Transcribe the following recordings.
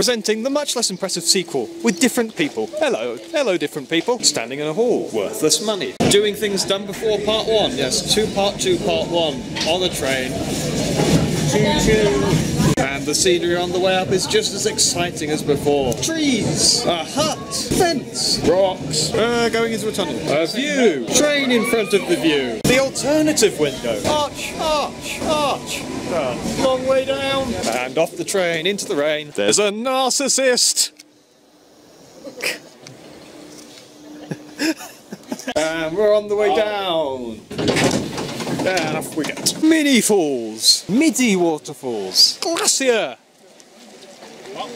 presenting the much less impressive sequel with different people. Hello different people. Standing in a hall, worthless money. Doing things done before part one, yes, part two, part one, on the train. Choo-choo. And the scenery on the way up is just as exciting as before. Trees, a hut, fence, rocks, going into a tunnel, a view, train in front of the view, the alternative window, arch, long way down, and off the train into the rain. There's a narcissist. And we're on the way down. And off we get. Mini falls, midi waterfalls, glacier. What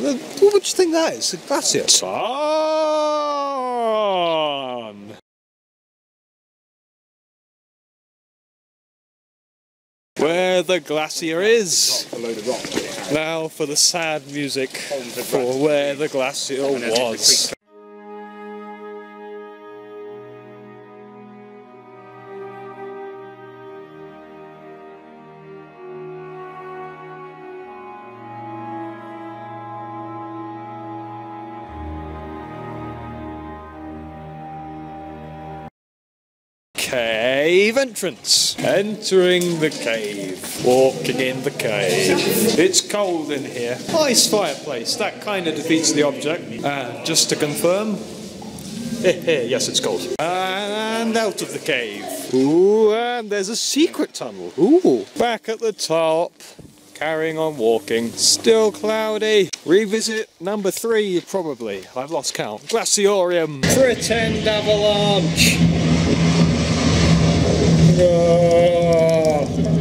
would you think that is? A glacier. Tarn. Where the glacier is. Now for the sad music for where the glacier was. Cave entrance. Entering the cave. Walking in the cave. It's cold in here. Nice fireplace. That kind of defeats the object. And just to confirm, yes, it's cold. And out of the cave. Ooh, and there's a secret tunnel. Ooh. Back at the top. Carrying on walking. Still cloudy. Revisit number 3, probably. I've lost count. Glaciorium. Pretend avalanche.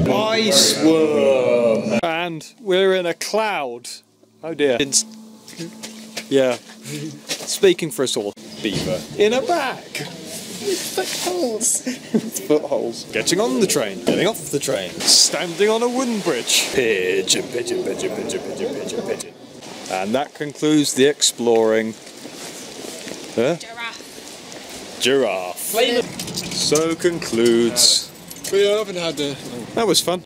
Ice worm. And we're in a cloud. Oh dear. Yeah. Speaking for us all. Beaver. In a bag. With footholes. Footholes. Getting on the train. Getting off the train. Standing on a wooden bridge. Pigeon, pigeon, pigeon, pigeon, pigeon, pigeon, pigeon. And that concludes the exploring. Huh? Giraffe. Giraffe. So concludes. We haven't had the... That was fun.